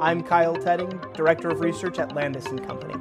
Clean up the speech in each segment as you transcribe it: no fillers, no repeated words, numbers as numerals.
I'm Kyle Tetting, Director of Research at Landis & Company.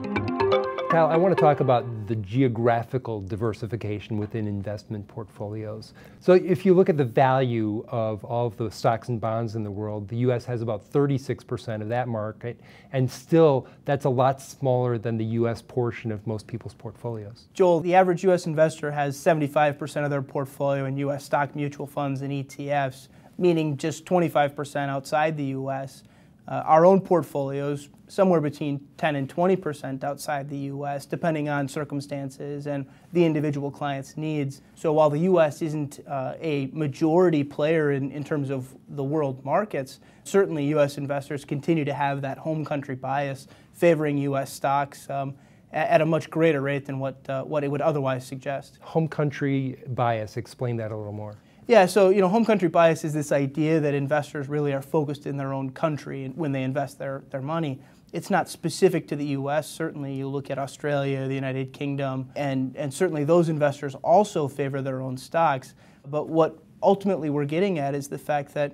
Kyle, I want to talk about the geographical diversification within investment portfolios. So if you look at the value of all of the stocks and bonds in the world, the U.S. has about 36% of that market, and still that's a lot smaller than the U.S. portion of most people's portfolios. Joel, the average U.S. investor has 75% of their portfolio in U.S. stock mutual funds and ETFs, meaning just 25% outside the U.S. Our own portfolios, somewhere between 10 and 20% outside the U.S., depending on circumstances and the individual client's needs. So while the U.S. isn't a majority player in terms of the world markets, certainly U.S. investors continue to have that home country bias, favoring U.S. stocks at a much greater rate than what it would otherwise suggest. Home country bias, explain that a little more. Yeah, so home country bias is this idea that investors really are focused in their own country when they invest their money. It's not specific to the U.S. Certainly you look at Australia, the United Kingdom, and certainly those investors also favor their own stocks. But what ultimately we're getting at is the fact that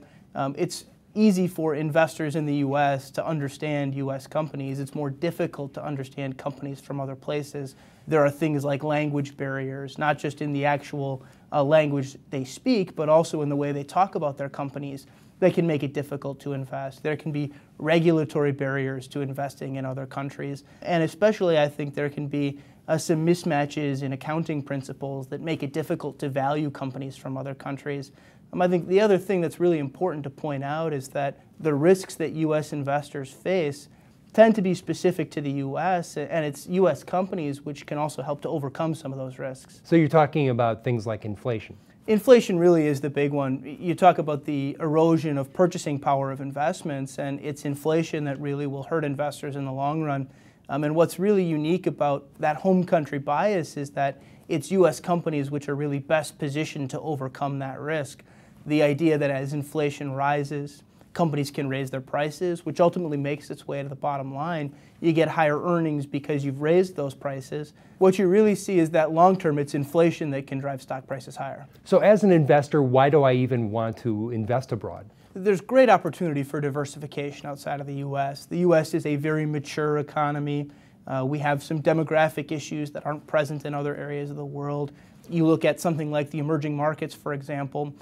it's easy for investors in the U.S. to understand U.S. companies. It's more difficult to understand companies from other places. There are things like language barriers, not just in the actual language they speak, but also in the way they talk about their companies. That can make it difficult to invest. There can be regulatory barriers to investing in other countries. And especially, I think there can be some mismatches in accounting principles that make it difficult to value companies from other countries. I think the other thing that's really important to point out is that the risks that U.S. investors face tend to be specific to the U.S., and it's U.S. companies which can also help to overcome some of those risks. So you're talking about things like inflation? Inflation really is the big one. You talk about the erosion of purchasing power of investments, and it's inflation that really will hurt investors in the long run. And what's really unique about that home country bias is that it's U.S. companies which are really best positioned to overcome that risk. The idea that as inflation rises, companies can raise their prices, which ultimately makes its way to the bottom line. You get higher earnings because you've raised those prices. What you really see is that long term, it's inflation that can drive stock prices higher. So as an investor, why do I even want to invest abroad? There's great opportunity for diversification outside of the U.S. The U.S. is a very mature economy. We have some demographic issues that aren't present in other areas of the world. You look at something like the emerging markets, for example,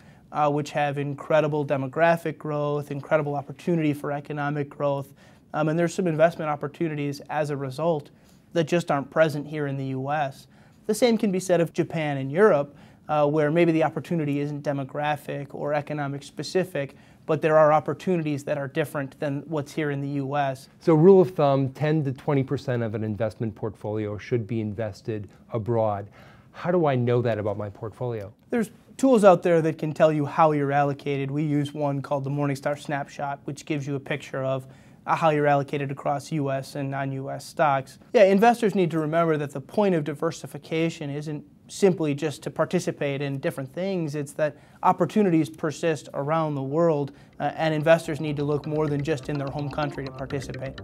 which have incredible demographic growth, incredible opportunity for economic growth, and there's some investment opportunities as a result that just aren't present here in the U.S. The same can be said of Japan and Europe, where maybe the opportunity isn't demographic or economic specific, but there are opportunities that are different than what's here in the U.S. So rule of thumb, 10 to 20% of an investment portfolio should be invested abroad. How do I know that about my portfolio? There's tools out there that can tell you how you're allocated. We use one called the Morningstar Snapshot, which gives you a picture of how you're allocated across U.S. and non-U.S. stocks. Yeah, investors need to remember that the point of diversification isn't simply just to participate in different things. It's that opportunities persist around the world, and investors need to look more than just in their home country to participate.